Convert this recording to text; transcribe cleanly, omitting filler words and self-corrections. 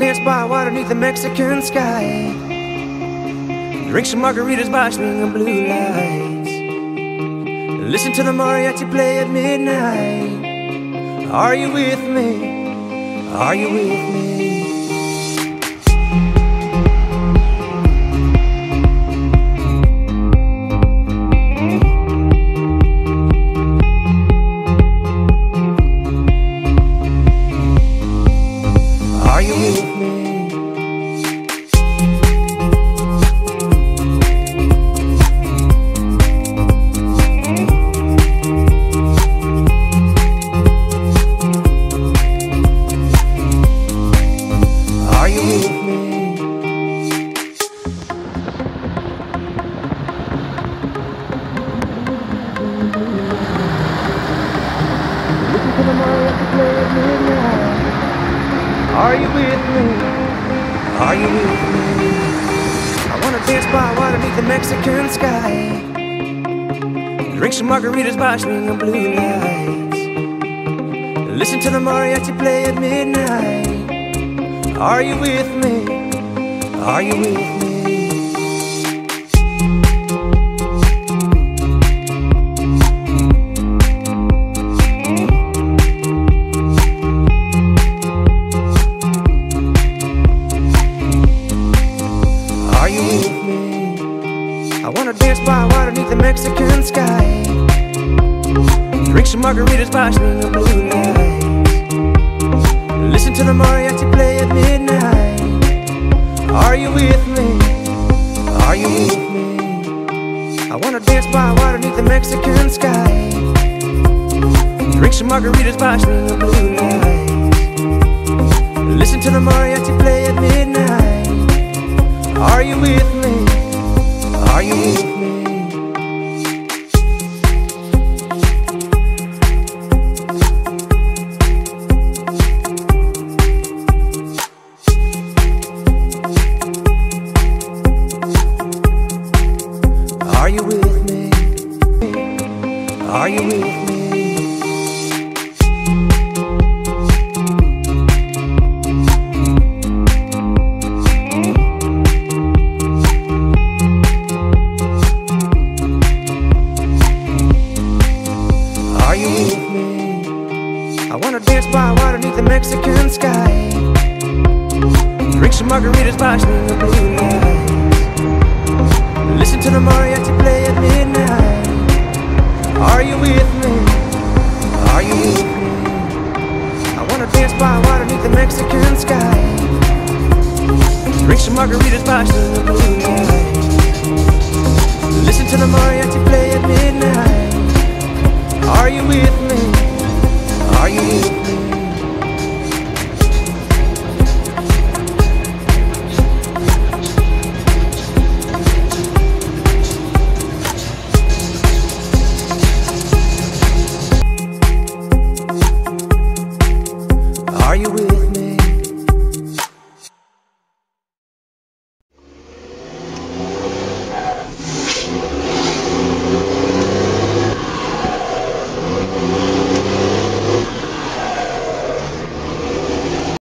dance by water neath the Mexican sky, drink some margaritas by swinging blue lights, listen to the mariachi play at midnight. Are you with me? Are you with me? Are you with me? Are you with me? I wanna dance by water beneath the Mexican sky, drink some margaritas by swinging blue lights, listen to the mariachi play at midnight. Are you with me? Are you with me? I wanna dance by water beneath the Mexican sky, drink some margaritas by swinging blue lights, listen to the mariachi play at midnight. Are you with me? Are you with me? I wanna dance by water beneath the Mexican sky, drink some margaritas by swinging blue lights, listen to the mariachi play at midnight. Are you with me? Are you with me? Are you with me? Are you with me? I wanna dance by water beneath the Mexican sky, drink some margaritas by swinging blue lights, listen to the mariachi play at midnight. Are you with me? Are you with me? I wanna dance by water beneath the Mexican sky, drink some margaritas by swinging blue lights, listen to the mariachi play at midnight. Are you with me? Are you with me?